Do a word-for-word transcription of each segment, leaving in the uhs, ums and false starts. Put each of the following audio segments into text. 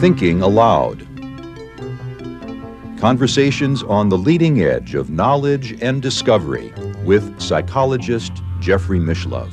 Thinking Aloud. Conversations on the leading edge of knowledge and discovery with psychologist Jeffrey Mishlove.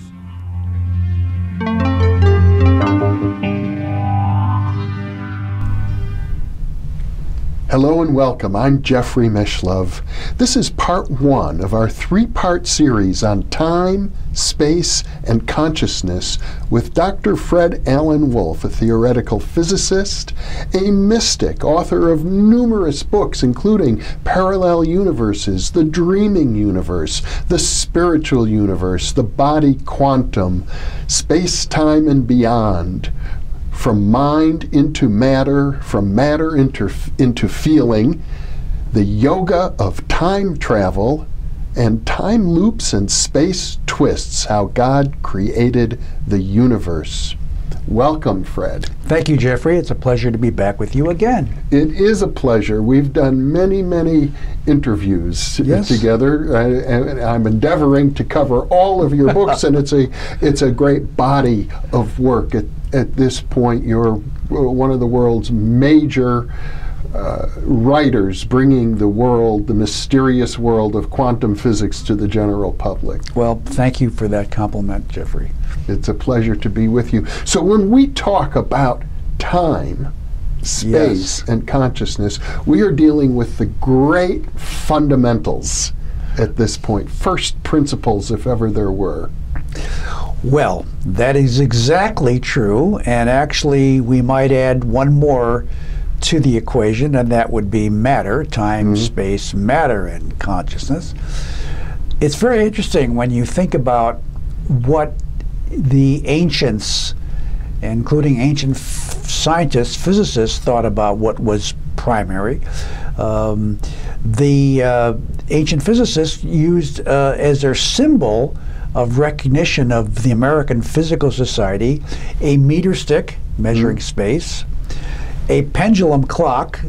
Hello and welcome. I'm Jeffrey Mishlove. This is part one of our three-part series on time, space, and consciousness with Doctor Fred Alan Wolf, a theoretical physicist, a mystic, author of numerous books including Parallel Universes, The Dreaming Universe, The Spiritual Universe, The Body Quantum, Space, Time and Beyond, From Mind into Matter, From Matter into, into Feeling, The Yoga of Time Travel, and Time Loops and Space Twists, How God Created the Universe. Welcome, Fred. Thank you, Jeffrey. It's a pleasure to be back with you again. It is a pleasure. We've done many, many interviews yes. together. I, and I'm endeavoring to cover all of your books, and it's a, it's a great body of work. It, At this point, you're one of the world's major uh, writers, bringing the world, the mysterious world of quantum physics, to the general public. Well, thank you for that compliment, Jeffrey. It's a pleasure to be with you. So when we talk about time, space, yes. and consciousness, we are dealing with the great fundamentals at this point, first principles, if ever there were. Well, that is exactly true, and actually we might add one more to the equation, and that would be matter, time, mm-hmm. space, matter, and consciousness. It's very interesting when you think about what the ancients, including ancient f scientists, physicists, thought about what was primary. Um, the uh, ancient physicists used uh, as their symbol of recognition of the American Physical Society, a meter stick measuring mm. space, a pendulum clock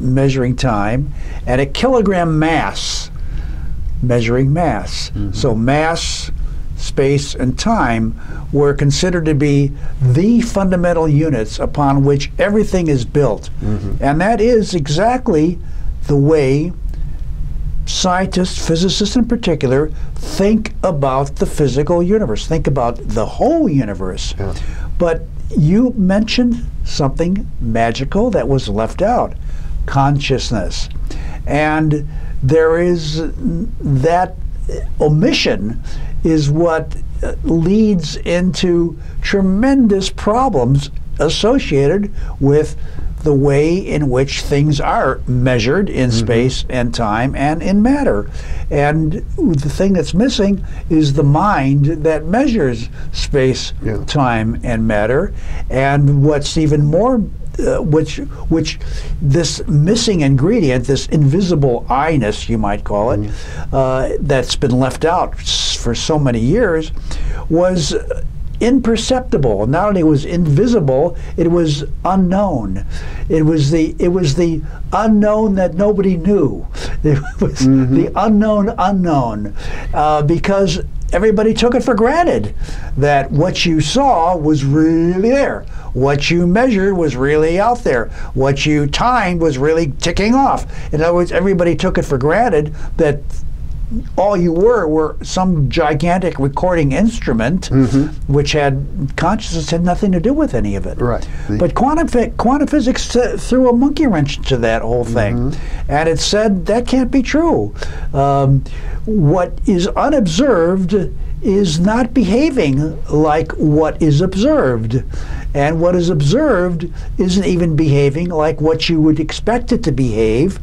measuring time, and a kilogram mass measuring mass. Mm-hmm. So mass, space, and time were considered to be the fundamental units upon which everything is built. Mm-hmm. And that is exactly the way scientists, physicists in particular, think about the physical universe, think about the whole universe. Yeah. But you mentioned something magical that was left out, consciousness. And there is that omission is what leads into tremendous problems associated with the way in which things are measured in mm-hmm. space and time and in matter. And the thing that's missing is the mind that measures space, yeah. time, and matter. And what's even more, uh, which, which this missing ingredient, this invisible I-ness, you might call it, mm-hmm. uh, that's been left out for so many years, was imperceptible. Not only was invisible, it was unknown. It was the it was the unknown that nobody knew. It was mm-hmm. the unknown unknown, uh, because everybody took it for granted that what you saw was really there. What you measured was really out there. What you timed was really ticking off. In other words, everybody took it for granted that all you were were some gigantic recording instrument, mm-hmm. which had consciousness had nothing to do with any of it. Right. But quantum quantum physics threw a monkey wrench to that whole thing, mm-hmm. and it said that can't be true. Um, what is unobserved is not behaving like what is observed, and what is observed isn't even behaving like what you would expect it to behave,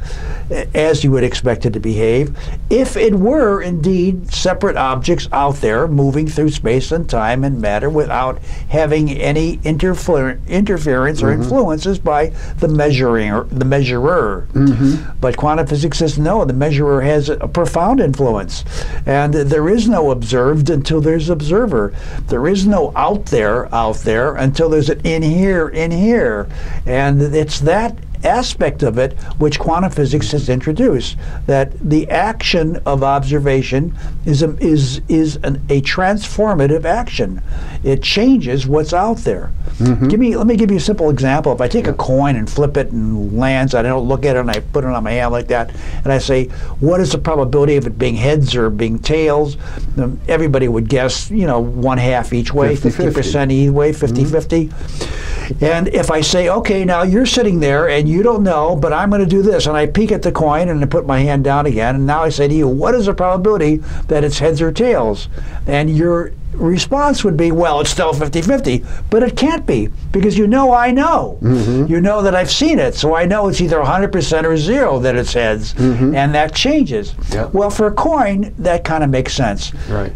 as you would expect it to behave, if it were indeed separate objects out there moving through space and time and matter without having any interfer interference mm-hmm. or influences by the measuring or the measurer. Mm-hmm. But quantum physics says no, the measurer has a profound influence, and there is no observed until there's observer. There is no out there out there until there's an in here in here. And it's that aspect of it which quantum physics has introduced, that the action of observation is a, is is an, a transformative action. It changes what's out there. Mm-hmm. Give me, let me give you a simple example. If I take a coin and flip it and lands, I don't look at it and I put it on my hand like that, and I say, what is the probability of it being heads or being tails? Um, everybody would guess, you know, one half each way, fifty percent either way, fifty fifty. Mm-hmm. And if I say, okay, now you're sitting there and you don't know, but I'm going to do this, and I peek at the coin and I put my hand down again, and now I say to you, what is the probability that it's heads or tails? And you're response would be, well, it's still fifty fifty, but it can't be, because you know I know. Mm-hmm. You know that I've seen it, so I know it's either one hundred percent or zero that it's heads, mm-hmm. and that changes. Yep. Well, for a coin, that kind of makes sense. Right.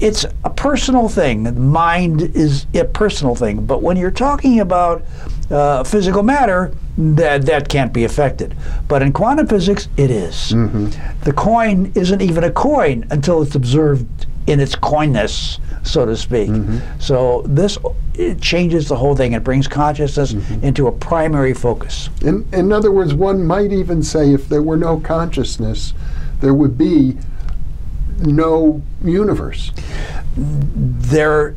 It's a personal thing. Mind is a personal thing, but when you're talking about uh, physical matter, that that can't be affected. But in quantum physics, it is. Mm-hmm. The coin isn't even a coin until it's observed in its coinness, so to speak. Mm-hmm. So this it changes the whole thing. It brings consciousness mm-hmm. into a primary focus. In, in other words, one might even say if there were no consciousness, there would be no universe. There,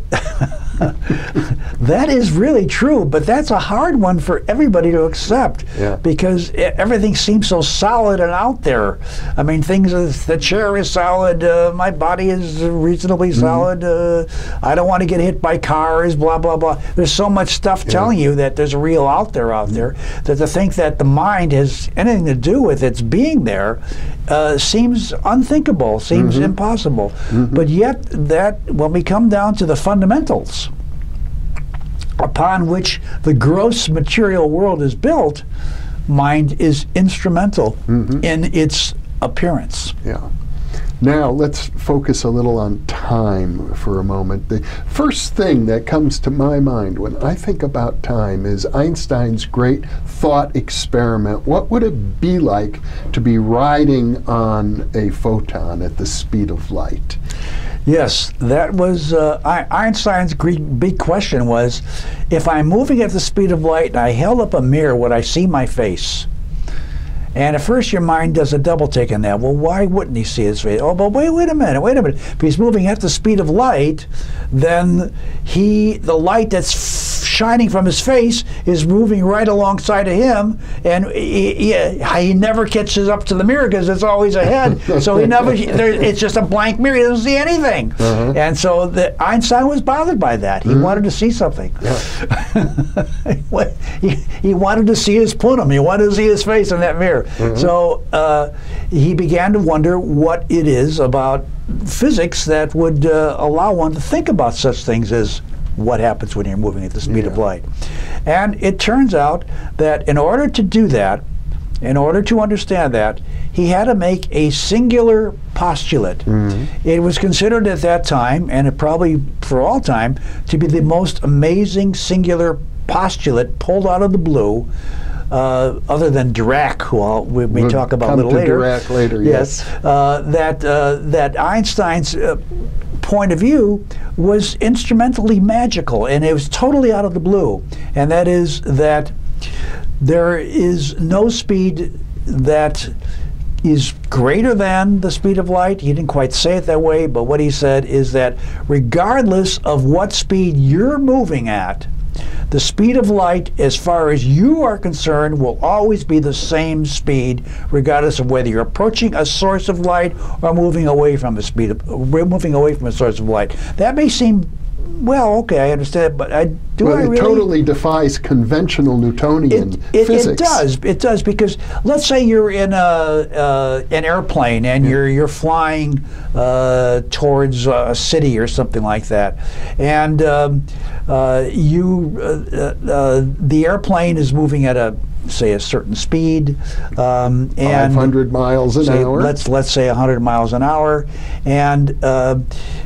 that is really true, but that's a hard one for everybody to accept, yeah. because everything seems so solid and out there. I mean, things is, the chair is solid, uh, my body is reasonably mm-hmm. solid, uh, I don't want to get hit by cars, blah, blah, blah. There's so much stuff yeah. telling you that there's a real out there out there, that to think that the mind has anything to do with its being there uh, seems unthinkable, seems mm-hmm. impossible. Mm-hmm. But yet, that when we come down to the fundamentals upon which the gross material world is built, mind is instrumental mm-hmm. in its appearance. Yeah. Now let's focus a little on time for a moment. The first thing that comes to my mind when I think about time is Einstein's great thought experiment. What would it be like to be riding on a photon at the speed of light? Yes, that was uh, Einstein's big question was, if I'm moving at the speed of light and I held up a mirror, would I see my face? And at first your mind does a double take on that. Well, why wouldn't he see his face? Oh, but wait, wait a minute, wait a minute. If he's moving at the speed of light, then he, the light that's shining from his face is moving right alongside of him, and he, he, he never catches up to the mirror because it's always ahead. So he never, there, it's just a blank mirror. He doesn't see anything. Uh-huh. And so the, Einstein was bothered by that. He mm-hmm. wanted to see something. Yeah. he, he wanted to see his plenum. He wanted to see his face in that mirror. Mm-hmm. So uh, he began to wonder what it is about physics that would uh, allow one to think about such things as what happens when you're moving at the speed yeah. of light. And it turns out that in order to do that, in order to understand that, he had to make a singular postulate. Mm-hmm. It was considered at that time, and it probably for all time, to be the most amazing singular postulate pulled out of the blue. Uh, other than Dirac, who I'll, we may we'll talk about a little later. Dirac later, yes. yes. Uh, that uh, that Einstein's uh, point of view was instrumentally magical, and it was totally out of the blue. And that is that there is no speed that is greater than the speed of light. He didn't quite say it that way, but what he said is that regardless of what speed you're moving at, the speed of light, as far as you are concerned, will always be the same speed, regardless of whether you're approaching a source of light or moving away from a speed of, moving away from a source of light. That may seem, well, okay, I understand, but I do well, I really? It totally defies conventional Newtonian it, it, physics. It does. It does, because let's say you're in a uh, an airplane and yeah. you're you're flying uh, towards a city or something like that, and um, uh, you uh, uh, the airplane is moving at a say a certain speed, um, and five hundred miles an say, hour. Let's let's say one hundred miles an hour, and uh,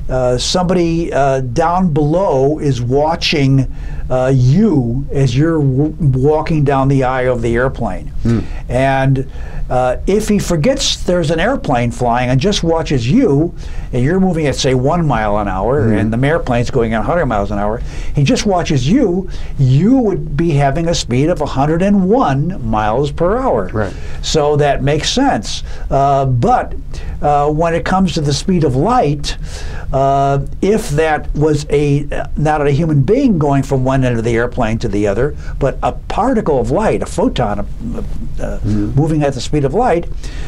uh, somebody uh, down below is watching uh, you as you're w walking down the aisle of the airplane, mm. and Uh, if he forgets there's an airplane flying and just watches you, and you're moving at, say, one mile an hour, mm-hmm. and the airplane's going at one hundred miles an hour, he just watches you, you would be having a speed of one hundred one miles per hour. Right. So that makes sense. Uh, but uh, when it comes to the speed of light, uh, if that was a not a human being going from one end of the airplane to the other, but a particle of light, a photon, uh, mm-hmm. moving at the speed of light,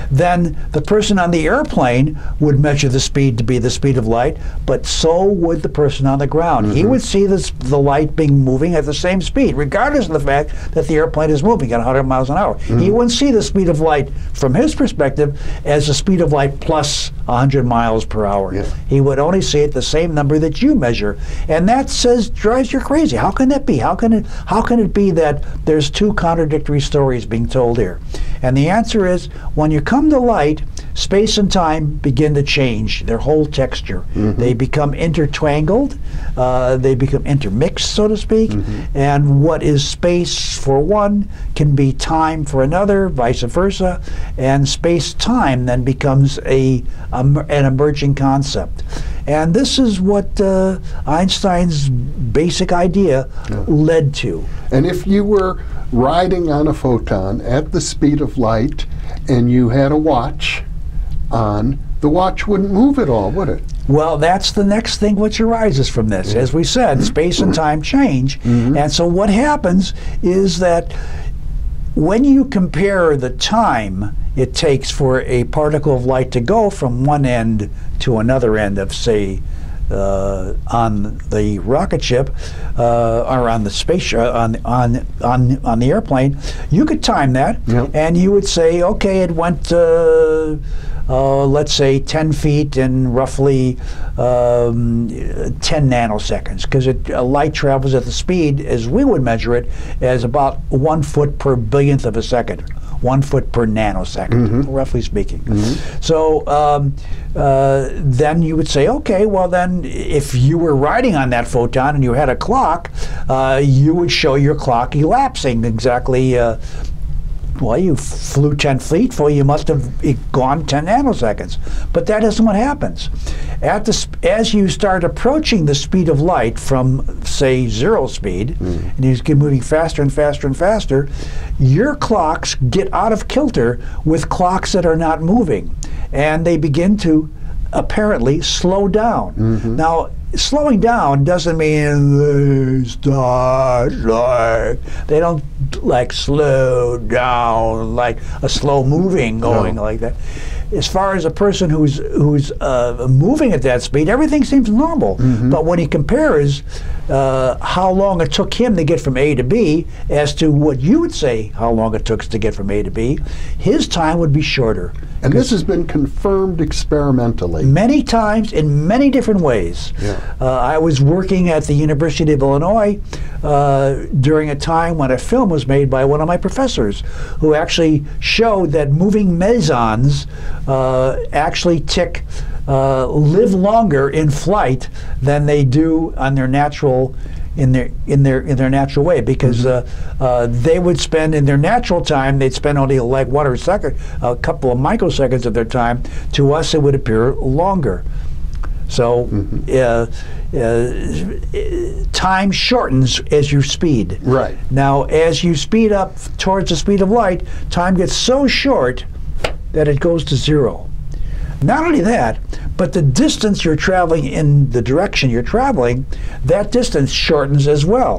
then the person on the airplane would measure the speed to be the speed of light, but so would the person on the ground. Mm-hmm. He would see this, the light being moving at the same speed, regardless of the fact that the airplane is moving at one hundred miles an hour. Mm-hmm. He wouldn't see the speed of light from his perspective as the speed of light plus one hundred miles per hour. Yeah. He would only see it the same number that you measure, and that says drives you crazy. How can that be? How can it? How can it be that there's two contradictory stories being told here? And the answer is, when you come to light, space and time begin to change their whole texture. Mm-hmm. They become intertwangled, uh, they become intermixed, so to speak, mm-hmm. and what is space for one can be time for another, vice versa, and space-time then becomes a, a an emerging concept. And this is what uh, Einstein's basic idea yeah. led to. And if you were riding on a photon at the speed of light and you had a watch on, the watch wouldn't move at all, would it? Well, that's the next thing which arises from this. As we said, space and time change. Mm-hmm. And so what happens is that when you compare the time it takes for a particle of light to go from one end to another end of, say, uh, on the rocket ship uh, or on the space uh, on on on on the airplane, you could time that, yep. and you would say, okay, it went. Uh, Uh, let's say ten feet in roughly um, ten nanoseconds, because uh, light travels at the speed, as we would measure it, as about one foot per billionth of a second, one foot per nanosecond, mm-hmm. roughly speaking. Mm-hmm. So um, uh, then you would say, okay, well then, if you were riding on that photon and you had a clock, uh, you would show your clock elapsing exactly. Uh, Well, you flew ten feet, for you must have gone ten nanoseconds. But that isn't what happens. At the sp as you start approaching the speed of light from, say, zero speed, mm. and you keep moving faster and faster and faster, your clocks get out of kilter with clocks that are not moving. And they begin to, apparently, slow down. Mm-hmm. Now, slowing down doesn't mean they start like, they don't like slow down like a slow moving going no. like that. As far as a person who's who's uh, moving at that speed, everything seems normal. Mm-hmm. But when he compares uh, how long it took him to get from A to B as to what you would say how long it took to get from A to B, his time would be shorter. And this has been confirmed experimentally. Many times, in many different ways. Yeah. Uh, I was working at the University of Illinois uh, during a time when a film was made by one of my professors, who actually showed that moving mesons uh, actually tick, uh, live longer in flight than they do on their natural in their in their in their natural way, because mm-hmm. uh, uh, they would spend in their natural time, they'd spend only like one or a second, a couple of microseconds of their time. To us, it would appear longer. So mm-hmm. uh, uh, time shortens as you speed. Right. Now, as you speed up towards the speed of light, time gets so short that it goes to zero. Not only that, but the distance you're traveling in the direction you're traveling, that distance shortens as well.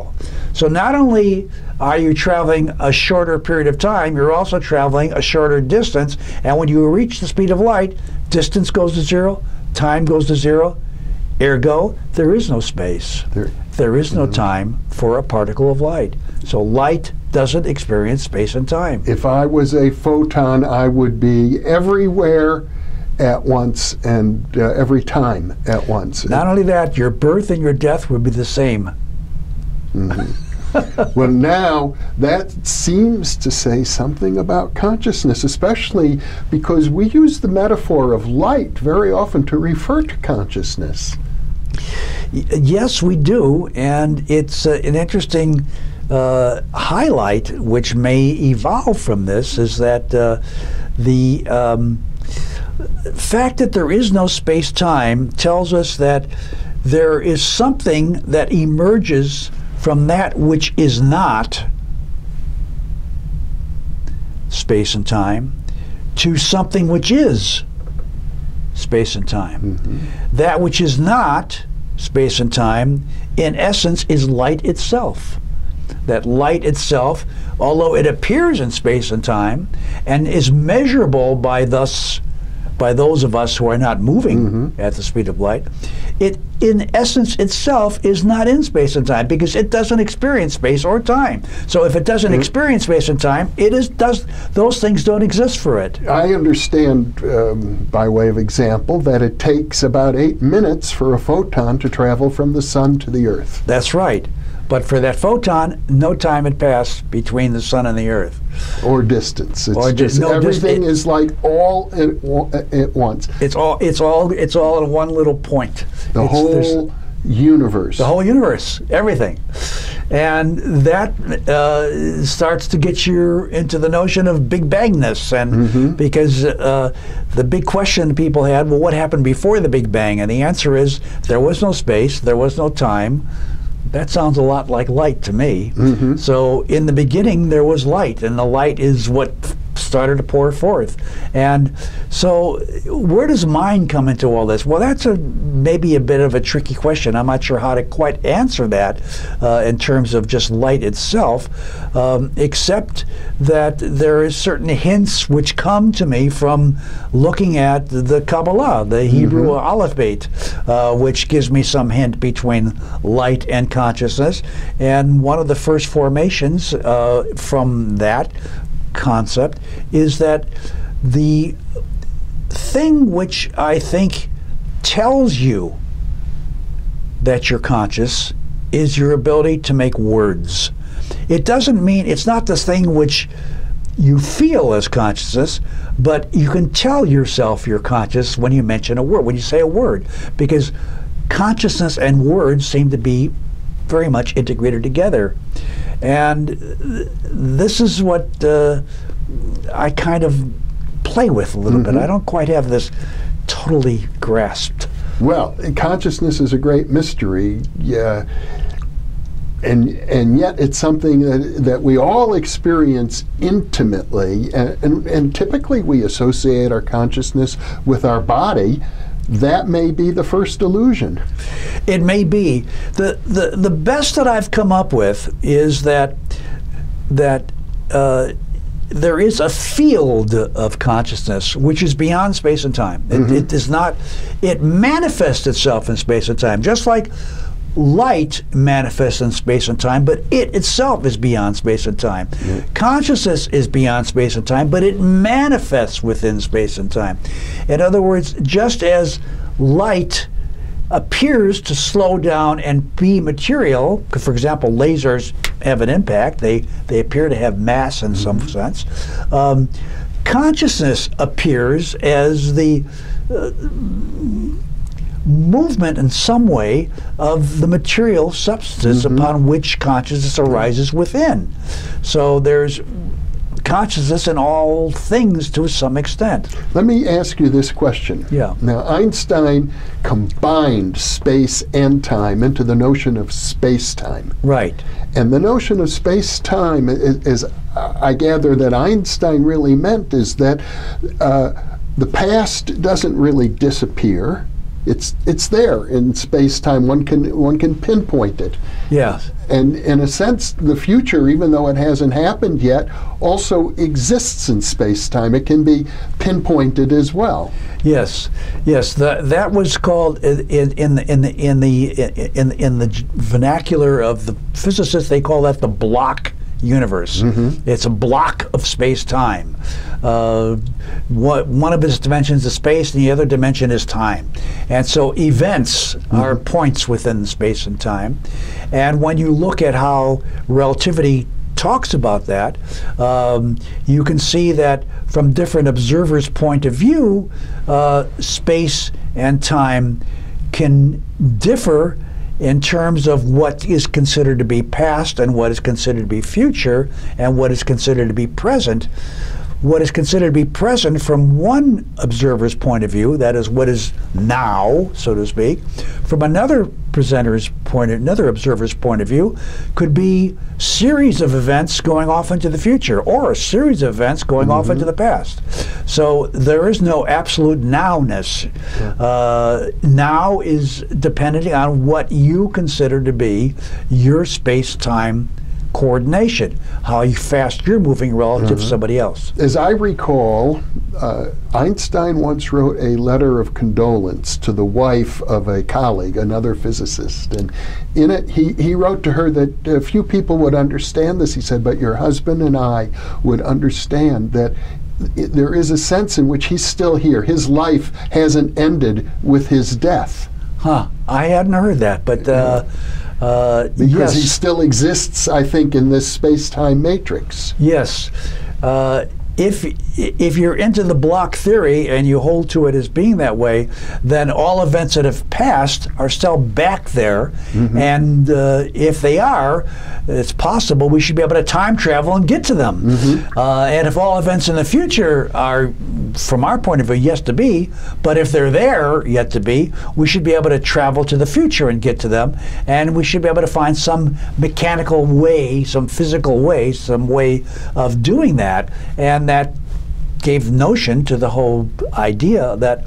So not only are you traveling a shorter period of time, you're also traveling a shorter distance, and when you reach the speed of light, distance goes to zero, time goes to zero, ergo, there is no space. There, there is no mm-hmm. time for a particle of light. So light doesn't experience space and time. If I was a photon, I would be everywhere at once and uh, every time at once. Not only that, your birth and your death would be the same. Mm-hmm. Well, now that seems to say something about consciousness, especially because we use the metaphor of light very often to refer to consciousness. Y- yes, we do, and it's uh, an interesting Uh, highlight which may evolve from this is that uh, the um, fact that there is no space-time tells us that there is something that emerges from that which is not space and time to something which is space and time. Mm-hmm. That which is not space and time, in essence, is light itself. That light itself, although it appears in space and time and is measurable by thus by those of us who are not moving mm-hmm. at the speed of light, it in essence itself is not in space and time because it doesn't experience space or time. So if it doesn't mm-hmm. experience space and time, it is does those things don't exist for it. I understand, um, by way of example, that it takes about eight minutes for a photon to travel from the sun to the earth. That's right. But for that photon, no time had passed between the sun and the earth. Or distance. It's or just, no, everything dis it, is like all at, at once. It's all. It's all. It's all at one little point. The it's, whole universe. The whole universe. Everything, and that uh, starts to get you into the notion of Big Bangness, and mm-hmm. because uh, the big question people had, well, what happened before the Big Bang? And the answer is there was no space. There was no time. That sounds a lot like light to me. Mm-hmm. So in the beginning there was light, and the light is what started to pour forth. And so where does mind come into all this? Well, that's a maybe a bit of a tricky question. I'm not sure how to quite answer that uh, in terms of just light itself, um, except that there is certain hints which come to me from looking at the Kabbalah, the Hebrew mm-hmm. alphabet, uh, which gives me some hint between light and consciousness. And one of the first formations uh, from that concept is that the thing which I think tells you that you're conscious is your ability to make words. It doesn't mean, it's not the thing which you feel as consciousness, but you can tell yourself you're conscious when you mention a word, when you say a word, because consciousness and words seem to be very much integrated together. And th this is what uh, I kind of play with a little mm-hmm. bit. I don't quite have this totally grasped. Well, consciousness is a great mystery, yeah, and and yet it's something that, that we all experience intimately, and, and, and typically we associate our consciousness with our body. That may be the first illusion. It may be. The, the, the best that I've come up with is that, that uh, there is a field of consciousness which is beyond space and time. It, mm-hmm. it does not, it manifests itself in space and time, just like light manifests in space and time, but it itself is beyond space and time. Mm-hmm. Consciousness is beyond space and time, but it manifests within space and time. In other words, just as light appears to slow down and be material, for example, lasers have an impact, they, they appear to have mass in mm-hmm. some sense, um, consciousness appears as the uh, movement in some way of the material substance mm-hmm. upon which consciousness arises within. So there's consciousness in all things to some extent. Let me ask you this question. Yeah. Now, Einstein combined space and time into the notion of space-time. Right. And the notion of space-time is, is, I gather, that Einstein really meant is that uh, the past doesn't really disappear. It's it's there in space-time. One can one can pinpoint it. Yes. And in a sense, the future, even though it hasn't happened yet, also exists in space-time. It can be pinpointed as well. Yes, yes. The, that was called in in the in the in the in, in the vernacular of the physicists. They call that the block universe. Mm-hmm. It's a block of space-time. Uh, what, one of its dimensions is space, and the other dimension is time. And so events mm-hmm. are points within space and time. And when you look at how relativity talks about that, um, you can see that from different observers' point of view, uh, space and time can differ in terms of what is considered to be past and what is considered to be future and what is considered to be present. what is considered to be present from one observer's point of view, that is what is now, so to speak, from another presenter's point, another observer's point of view, could be series of events going off into the future, or a series of events going mm-hmm. off into the past. So there is no absolute nowness. Yeah. Uh, now is dependent on what you consider to be your space-time coordination, how fast you're moving relative uh-huh. to somebody else. As I recall, uh, Einstein once wrote a letter of condolence to the wife of a colleague, another physicist, and in it he, he wrote to her that uh, few people would understand this, he said, but your husband and I would understand that th there is a sense in which he's still here. His life hasn't ended with his death. Huh, I hadn't heard that, but uh, uh, because yes. he still exists, I think, in this space-time matrix. Yes, uh, if if you're into the block theory and you hold to it as being that way, then all events that have passed are still back there, mm-hmm. and uh, if they are, it's possible we should be able to time travel and get to them. Mm-hmm. uh, and if all events in the future are, from our point of view, yet to be, but if they're there yet to be, we should be able to travel to the future and get to them, and we should be able to find some mechanical way, some physical way, some way of doing that. And that gave notion to the whole idea that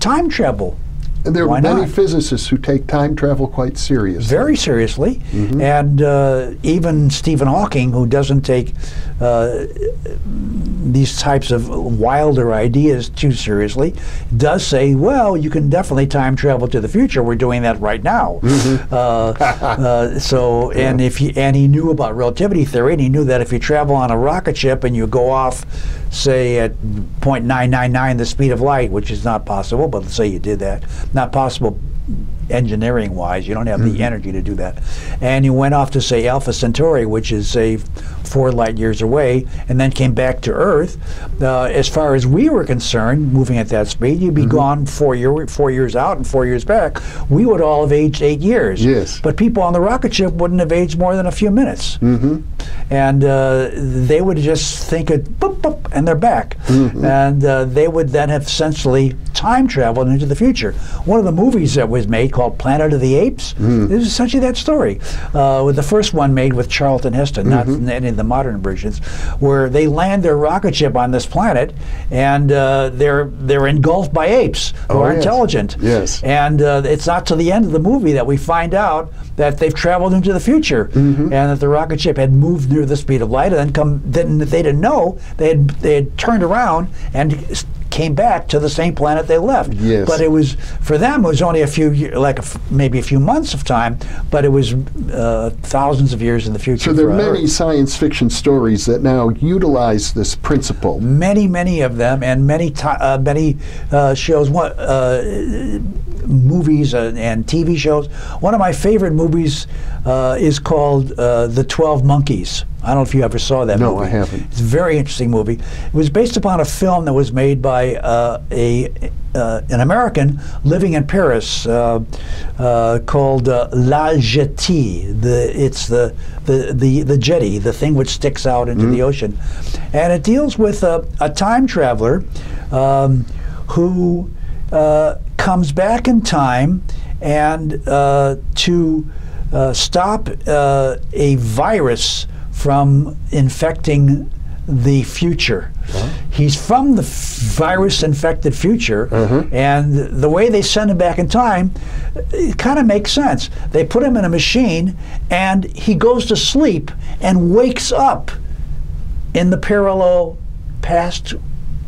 time travel. And there are many physicists who take time travel quite seriously. Very seriously. Mm-hmm. And uh, even Stephen Hawking, who doesn't take uh, these types of wilder ideas too seriously, does say, well, you can definitely time travel to the future. We're doing that right now. Mm-hmm. uh, uh, so, and, yeah. if he, and he knew about relativity theory, and he knew that if you travel on a rocket ship and you go off, say, at zero point nine nine nine the speed of light, which is not possible, but let's say you did that. Not possible engineering wise, you don't have mm-hmm. the energy to do that. And you went off to, say, Alpha Centauri, which is, say, four light years away, and then came back to Earth. Uh, as far as we were concerned, moving at that speed, you'd be mm-hmm. gone four, year, four years out and four years back. We would all have aged eight years. Yes. But people on the rocket ship wouldn't have aged more than a few minutes. Mm-hmm. And uh, they would just think it, boop, boop, and they're back. Mm-hmm. And uh, they would then have essentially time traveled into the future. One of the movies that was made called Planet of the Apes mm. is essentially that story. Uh, with the first one made with Charlton Heston, mm-hmm. not in any of the modern versions, where they land their rocket ship on this planet, and uh, they're they're engulfed by apes who oh, are yes. intelligent. Yes. And uh, it's not till the end of the movie that we find out that they've traveled into the future, mm-hmm. and that the rocket ship had moved near the speed of light, and then come. Then they didn't know they had they had turned around and came back to the same planet they left. Yes. But it was, for them, it was only a few, year, like a f maybe a few months of time, but it was uh, thousands of years in the future. So there are many Earth. science fiction stories that now utilize this principle. Many, many of them, and many, uh, many uh, shows, one, uh, movies uh, and T V shows. One of my favorite movies uh, is called uh, The Twelve Monkeys. I don't know if you ever saw that no, movie. No, I haven't. It's a very interesting movie. It was based upon a film that was made by uh, a uh, an American living in Paris uh, uh, called uh, La Jetée. The it's the the the the jetty, the thing which sticks out into mm-hmm. the ocean, and it deals with a, a time traveler um, who uh, comes back in time and uh, to uh, stop uh, a virus from infecting the future. Huh? He's from the virus-infected future, mm-hmm. and the way they send him back in time, it kind of makes sense. They put him in a machine, and he goes to sleep and wakes up in the parallel past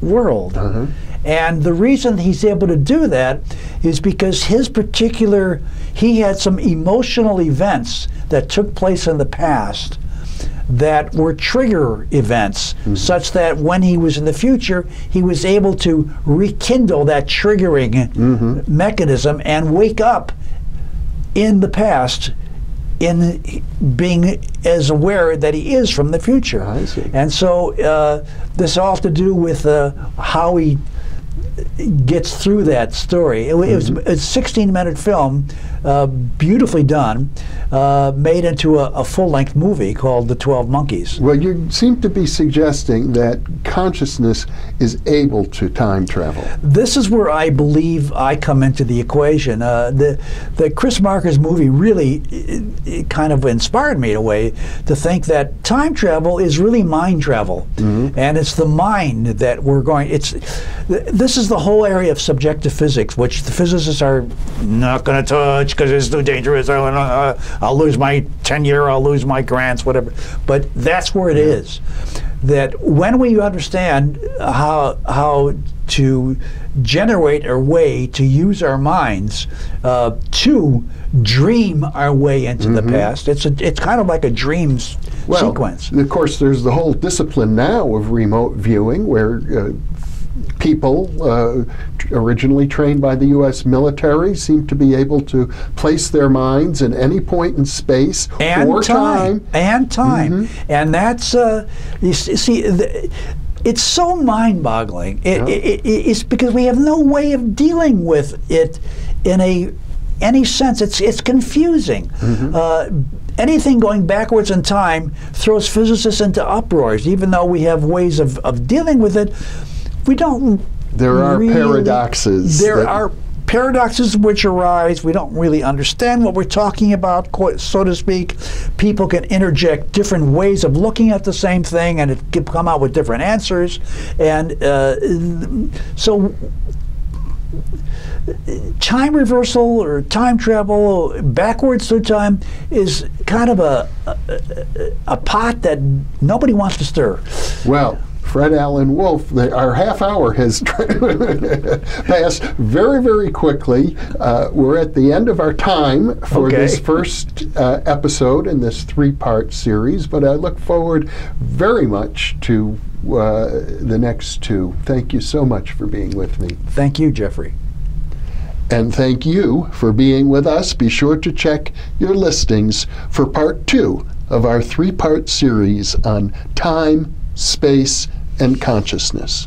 world. Mm-hmm. And the reason he's able to do that is because his particular, he had some emotional events that took place in the past that were trigger events, mm-hmm. such that when he was in the future, he was able to rekindle that triggering mm-hmm. mechanism and wake up in the past in being as aware that he is from the future. I see. And so uh, this all to do with uh, how he gets through that story. It, it was a sixteen minute film, uh, beautifully done, uh, made into a, a full-length movie called The Twelve Monkeys. Well, you seem to be suggesting that consciousness is able to time travel. This is where I believe I come into the equation. Uh, the, the Chris Marker's movie really it, it kind of inspired me in a way to think that time travel is really mind travel. Mm-hmm. And it's the mind that we're going, it's, th this is the whole area of subjective physics, which the physicists are not going to touch because it's too dangerous. I'll, I'll lose my tenure, I'll lose my grants, whatever. But that's where it is. That when we understand how, how to generate a way to use our minds uh, to dream our way into mm-hmm. the past, it's, a, it's kind of like a dreams well, sequence. Of course, there's the whole discipline now of remote viewing where uh, people uh, originally trained by the U S military seem to be able to place their minds in any point in space and or time. time. And time. Mm-hmm. And that's, uh, you see, the, it's so mind-boggling. It, yeah. it, it, it's because we have no way of dealing with it in a any sense. It's, it's confusing. Mm-hmm. uh, Anything going backwards in time throws physicists into uproars, even though we have ways of, of dealing with it. We don't. There are really, paradoxes. There are paradoxes which arise. We don't really understand what we're talking about, so to speak. People can interject different ways of looking at the same thing, and it can come out with different answers. And uh, so, time reversal or time travel backwards through time is kind of a a, a pot that nobody wants to stir. Well. Fred Alan Wolf, the, our half hour has passed very, very quickly. Uh, we're at the end of our time for okay. this first uh, episode in this three-part series, but I look forward very much to uh, the next two. Thank you so much for being with me. Thank you, Jeffrey. And thank you for being with us. Be sure to check your listings for part two of our three-part series on time, space, and consciousness.